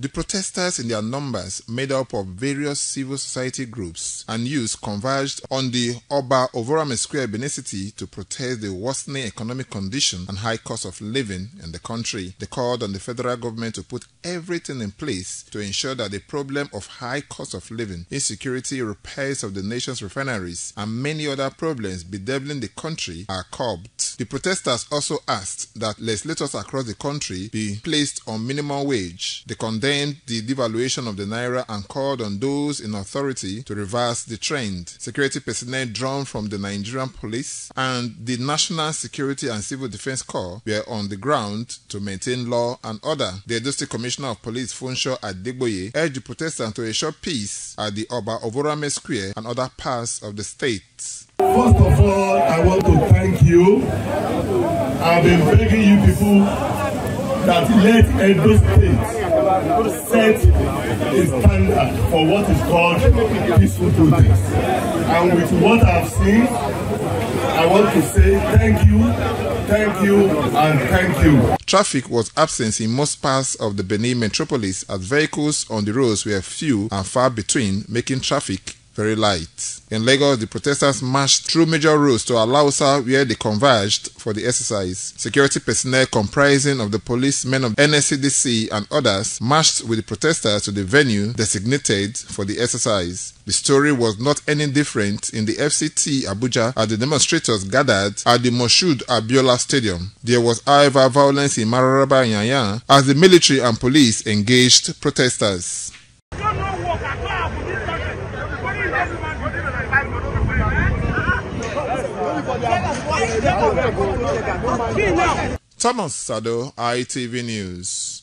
The protesters, in their numbers made up of various civil society groups and youth, converged on the Oba Ovonramwen Square, Benin City, to protest the worsening economic condition and high cost of living in the country. They called on the federal government to put everything in place to ensure that the problem of high cost of living, insecurity, repairs of the nation's refineries, and many other problems bedeviling the country are curbed. The protesters also asked that legislators across the country be placed on minimum wage. They condemned the devaluation of the Naira and called on those in authority to reverse the trend. Security personnel drawn from the Nigerian Police and the National Security and Civil Defence Corps were on the ground to maintain law and order. The Edo State Commissioner of Police, Funsho Adeboye, urged the protesters to ensure peace at the Oba Ovonramwen Square and other parts of the state. First of all, I want to thank you. I've been begging you people that let Edo State set a standard for what is called peaceful protest. And with what I've seen, I want to say thank you, thank you, and thank you. Traffic was absent in most parts of the Benin metropolis, as vehicles on the roads were few and far between, making traffic very light. In Lagos, the protesters marched through major roads to Alausa, where they converged for the exercise. Security personnel comprising of the policemen of NSCDC and others marched with the protesters to the venue designated for the exercise. The story was not any different in the FCT Abuja, as the demonstrators gathered at the Moshood Abiola Stadium. There was, however, violence in Mararaba and Nyanya as the military and police engaged protesters. Thomas Sado, ITV News.